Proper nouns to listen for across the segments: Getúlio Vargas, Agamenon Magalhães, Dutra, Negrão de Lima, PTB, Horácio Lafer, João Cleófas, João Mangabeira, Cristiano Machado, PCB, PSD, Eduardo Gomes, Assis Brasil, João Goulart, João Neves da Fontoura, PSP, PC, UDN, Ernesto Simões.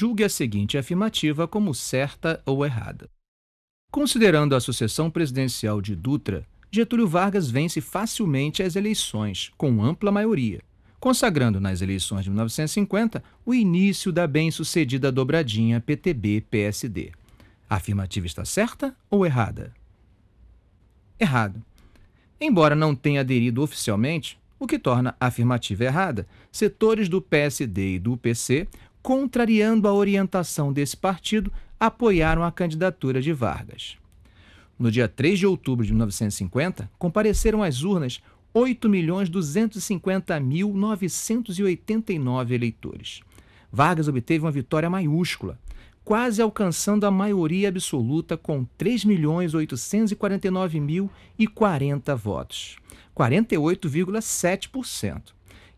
julgue a seguinte afirmativa como certa ou errada. Considerando a sucessão presidencial de Dutra, Getúlio Vargas vence facilmente as eleições, com ampla maioria, consagrando nas eleições de 1950 o início da bem-sucedida dobradinha PTB-PSD. A afirmativa está certa ou errada? Errado. Embora não tenha aderido oficialmente, o que torna a afirmativa errada, setores do PSD e do PC, contrariando a orientação desse partido, apoiaram a candidatura de Vargas. No dia 3 de outubro de 1950, compareceram às urnas 8.250.989 eleitores. Vargas obteve uma vitória maiúscula, quase alcançando a maioria absoluta com 3.849.040 votos, 48,7%.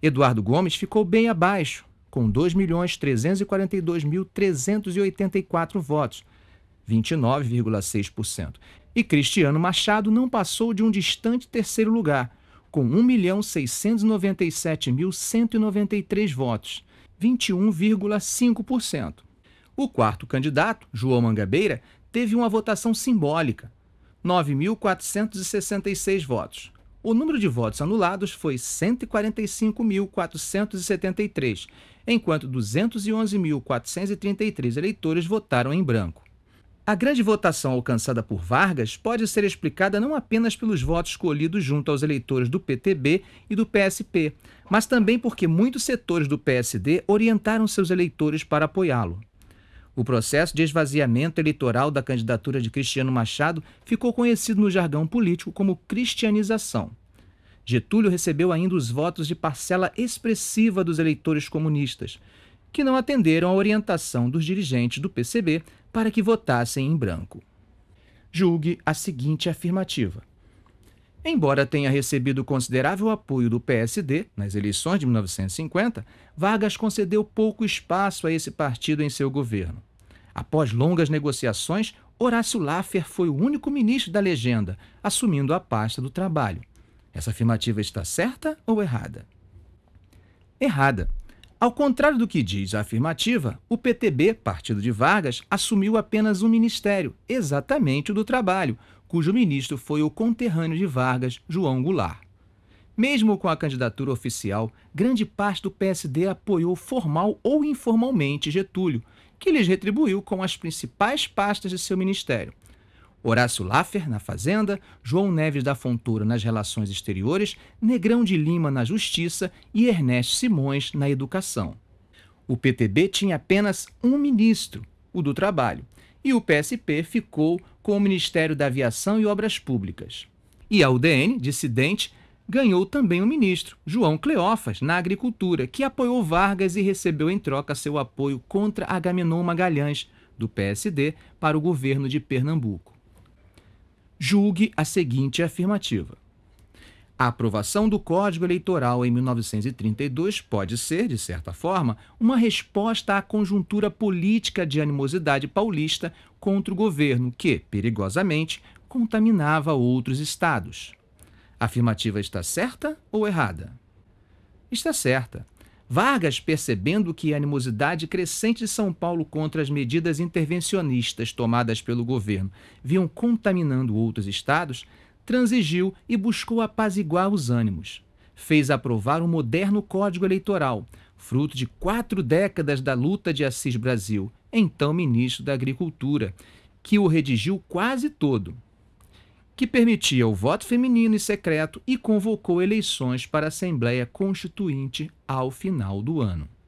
Eduardo Gomes ficou bem abaixo, com 2.342.384 votos, 29,6%. E Cristiano Machado não passou de um distante terceiro lugar, com 1.697.193 votos, 21,5%. O quarto candidato, João Mangabeira, teve uma votação simbólica, 9.466 votos. O número de votos anulados foi 145.473, enquanto 211.433 eleitores votaram em branco. A grande votação alcançada por Vargas pode ser explicada não apenas pelos votos colhidos junto aos eleitores do PTB e do PSP, mas também porque muitos setores do PSD orientaram seus eleitores para apoiá-lo. O processo de esvaziamento eleitoral da candidatura de Cristiano Machado ficou conhecido no jargão político como cristianização. Getúlio recebeu ainda os votos de parcela expressiva dos eleitores comunistas, que não atenderam à orientação dos dirigentes do PCB para que votassem em branco. Julgue a seguinte afirmativa. Embora tenha recebido considerável apoio do PSD nas eleições de 1950, Vargas concedeu pouco espaço a esse partido em seu governo. Após longas negociações, Horácio Lafer foi o único ministro da legenda, assumindo a pasta do trabalho. Essa afirmativa está certa ou errada? Errada. Ao contrário do que diz a afirmativa, o PTB, partido de Vargas, assumiu apenas um ministério, exatamente o do Trabalho, cujo ministro foi o conterrâneo de Vargas, João Goulart. Mesmo com a candidatura oficial, grande parte do PSD apoiou formal ou informalmente Getúlio, que lhes retribuiu com as principais pastas de seu ministério. Horácio Lafer, na Fazenda, João Neves da Fontoura nas Relações Exteriores, Negrão de Lima na Justiça e Ernesto Simões na Educação. O PTB tinha apenas um ministro, o do Trabalho, e o PSP ficou com o Ministério da Aviação e Obras Públicas. E a UDN, dissidente, ganhou também um ministro, João Cleófas, na Agricultura, que apoiou Vargas e recebeu em troca seu apoio contra Agamenon Magalhães, do PSD, para o governo de Pernambuco. Julgue a seguinte afirmativa. A aprovação do Código Eleitoral em 1932 pode ser, de certa forma, uma resposta à conjuntura política de animosidade paulista contra o governo que, perigosamente, contaminava outros estados. A afirmativa está certa ou errada? Está certa. Vargas, percebendo que a animosidade crescente de São Paulo contra as medidas intervencionistas tomadas pelo governo vinham contaminando outros estados, transigiu e buscou apaziguar os ânimos. Fez aprovar um moderno Código Eleitoral, fruto de 4 décadas da luta de Assis Brasil, então ministro da Agricultura, que o redigiu quase todo, que permitia o voto feminino e secreto e convocou eleições para a Assembleia Constituinte ao final do ano.